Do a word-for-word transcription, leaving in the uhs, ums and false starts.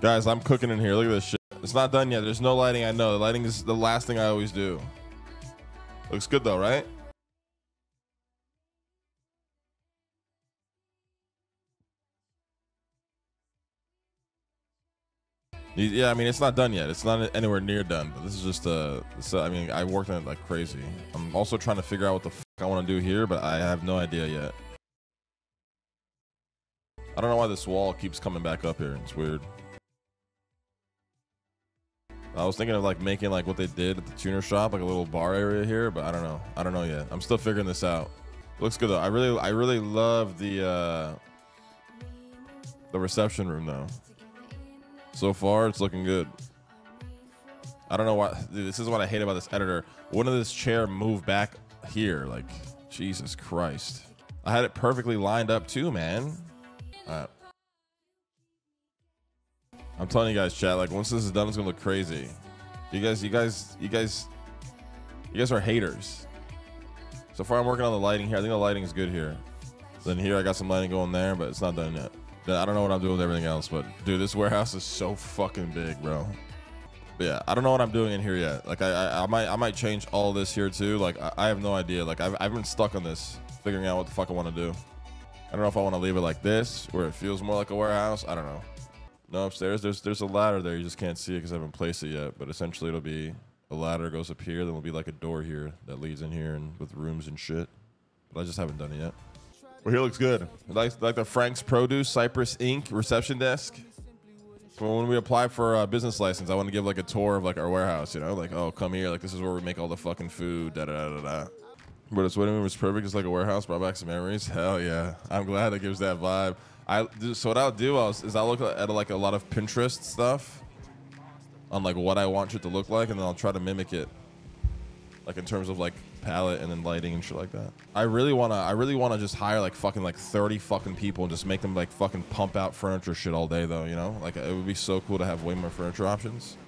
Guys, I'm cooking in here. Look at this shit. It's not done yet. There's no lighting. I know. The lighting is the last thing I always do. Looks good though, right? Yeah, I mean, it's not done yet. It's not anywhere near done, but this is just uh so I mean, I worked on it like crazy. I'm also trying to figure out what the fuck I want to do here, but I have no idea yet. I don't know why this wall keeps coming back up here. It's weird. I was thinking of like making like what they did at the tuner shop, like a little bar area here, but I don't know. I don't know yet. I'm still figuring this out. It looks good though. I really, I really love the uh, the reception room though. So far, it's looking good. I don't know why. Dude, this is what I hate about this editor. When did this chair move back here? Like, Jesus Christ! I had it perfectly lined up too, man. All right. I'm telling you guys, chat. Like, once this is done, it's gonna look crazy. You guys, you guys, you guys, you guys are haters. So far, I'm working on the lighting here. I think the lighting is good here. Then here, I got some lighting going there, but it's not done yet. I don't know what I'm doing with everything else, but dude, this warehouse is so fucking big, bro. But yeah, I don't know what I'm doing in here yet. Like, I, I, I might, I might change all this here too. Like, I, I have no idea. Like, I've, I've been stuck on this, figuring out what the fuck I want to do. I don't know if I want to leave it like this, where it feels more like a warehouse. I don't know. No, upstairs, there's, there's a ladder there. You just can't see it because I haven't placed it yet. But essentially, it'll be a ladder goes up here, then will be like a door here that leads in here and with rooms and shit. But I just haven't done it yet. Well, here looks good. Like, like the Frank's Produce Cypress, Incorporated reception desk. Well, when we apply for a business license, I want to give like a tour of like our warehouse, you know, like, oh, come here. Like, this is where we make all the fucking food. Da da da da. But it's what I mean, was perfect. It's like a warehouse. Brought back some memories. Hell yeah. I'm glad it gives that vibe. I so what I'll do I'll, is I look at like a lot of Pinterest stuff on like what I want it to look like, and then I'll try to mimic it, like in terms of like palette and then lighting and shit like that. I really wanna, I really wanna just hire like fucking like thirty fucking people and just make them like fucking pump out furniture shit all day though, you know? Like, it would be so cool to have way more furniture options.